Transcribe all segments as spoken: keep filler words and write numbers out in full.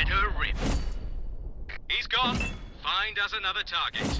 Let her rip. He's gone. Find us another target.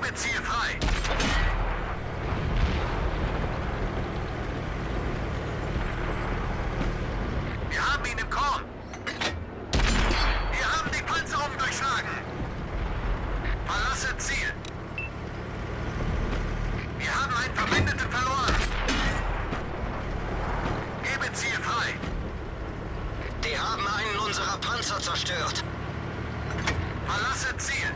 Gebe Ziel frei. Wir haben ihn im Korn. Wir haben die Panzerung durchschlagen. Verlasse Ziel. Wir haben einen Verbündeten verloren. Gebe Ziel frei. Die haben einen unserer Panzer zerstört. Verlasse Ziel.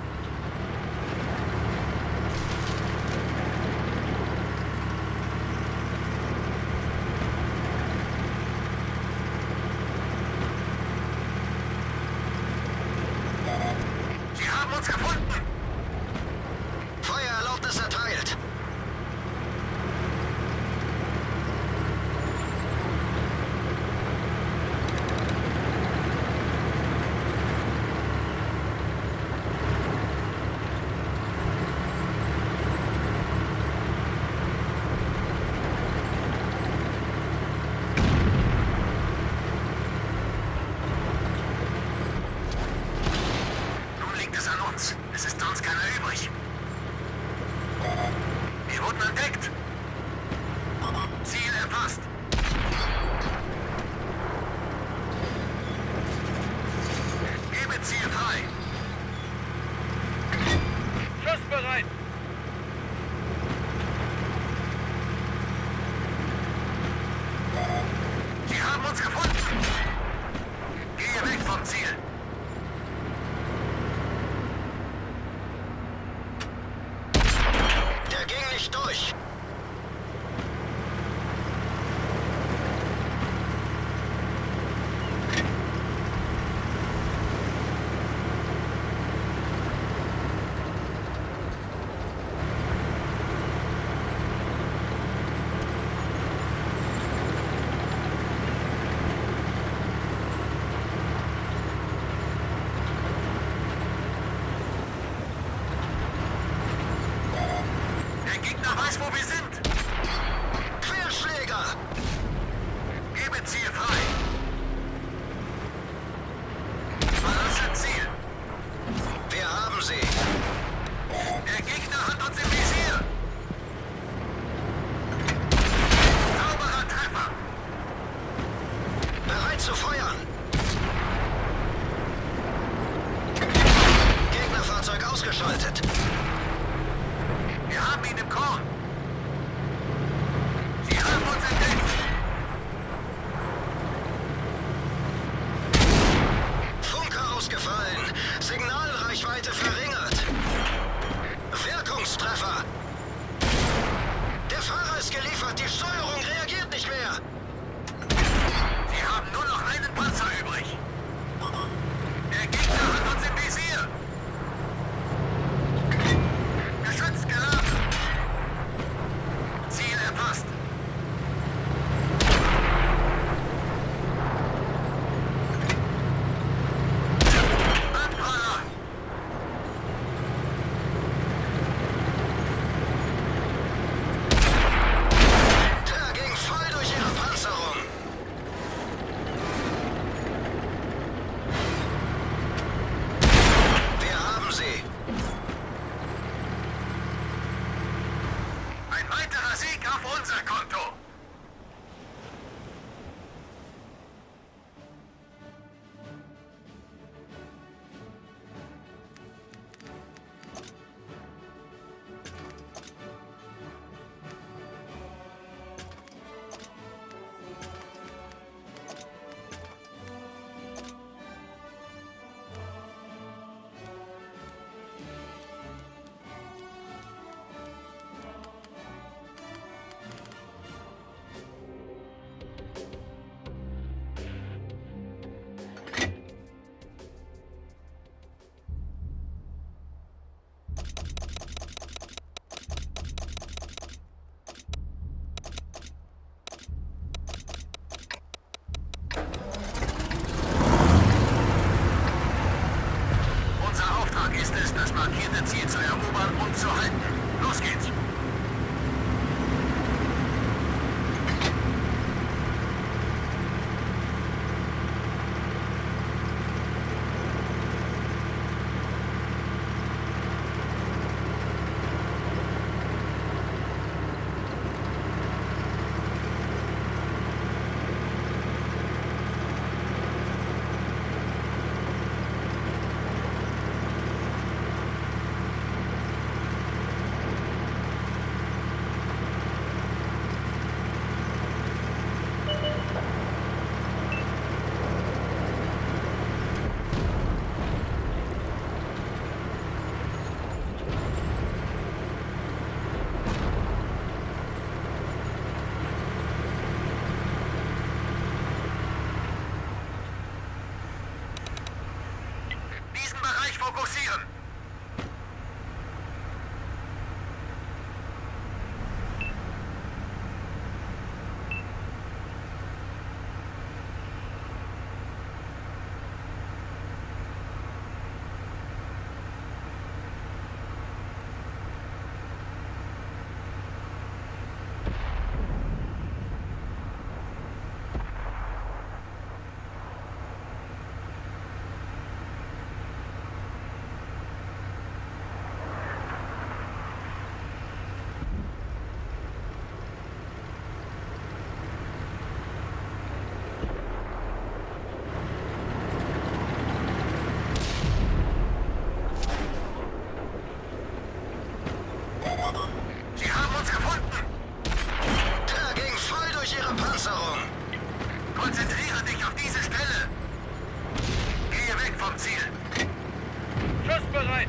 voll rein.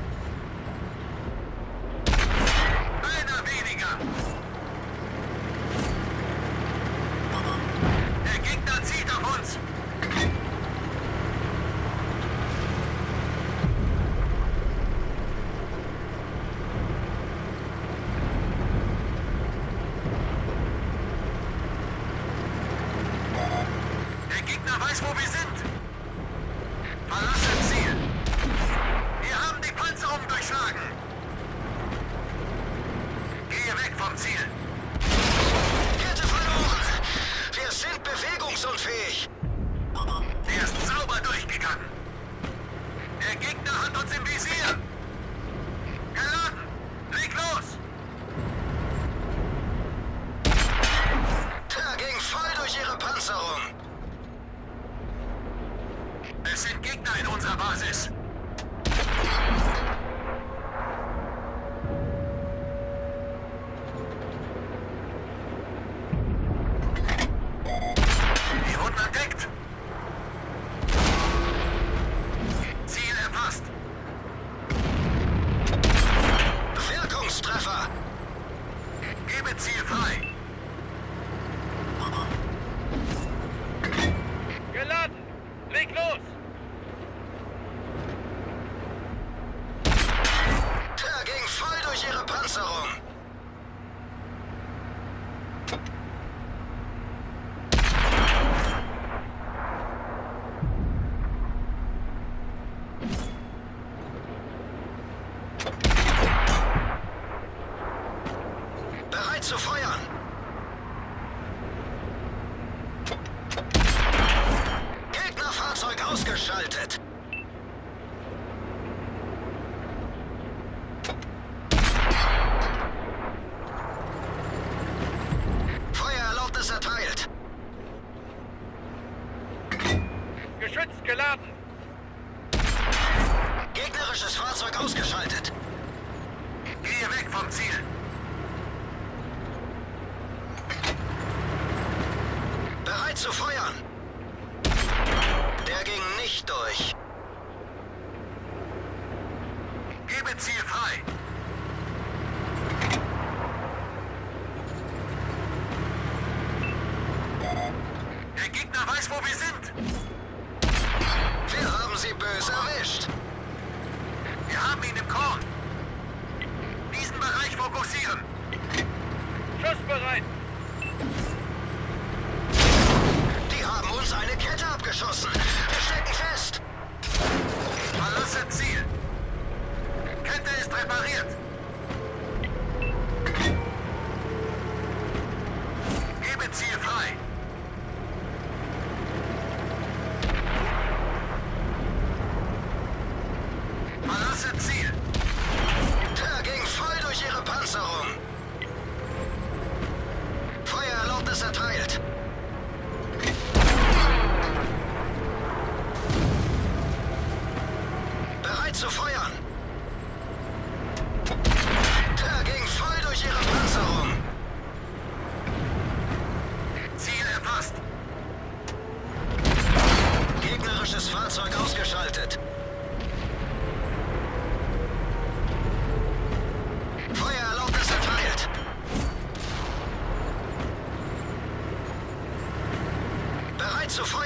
Einer weniger. Der Gegner zieht auf uns. Der Gegner weiß, wo wir sind. Verlasse Ziel. Wir haben die Panzerung durchschlagen. Gehe weg vom Ziel. Kette verloren. Wir sind bewegungsunfähig. Der ist sauber durchgegangen. Der Gegner hat uns im Visier. Geladen. Leg los. Da ging voll durch ihre Panzerung. Es sind Gegner in unserer Basis. Wir wurden entdeckt. Ziel erfasst. Wirkungstreffer. Gebe Ziel frei. Geladen. Leg los. Ihre Panzerung. Bereit zu feuern. Gegnerfahrzeug ausgeschaltet. Erteilt. Geschützt geladen. Gegnerisches Fahrzeug ausgeschaltet. Gehe weg vom Ziel. Bereit zu feuern. Der ging nicht durch. Gebe Ziel frei. Der Gegner weiß, wo wir sind. Wir haben sie böse erwischt. Wir haben ihn im Korn. Diesen Bereich fokussieren. Schuss bereit. Die haben uns eine Kette abgeschossen. Wir stecken fest. Verlasse Ziel. Kette ist repariert. Gebe Ziel frei. Ziel. Der ging voll durch ihre Panzerung. Feuererlaubnis erteilt. Bereit zu feuern. Der ging voll durch ihre Panzerung. Ziel erfasst. Gegnerisches Fahrzeug ausgeschaltet. So far.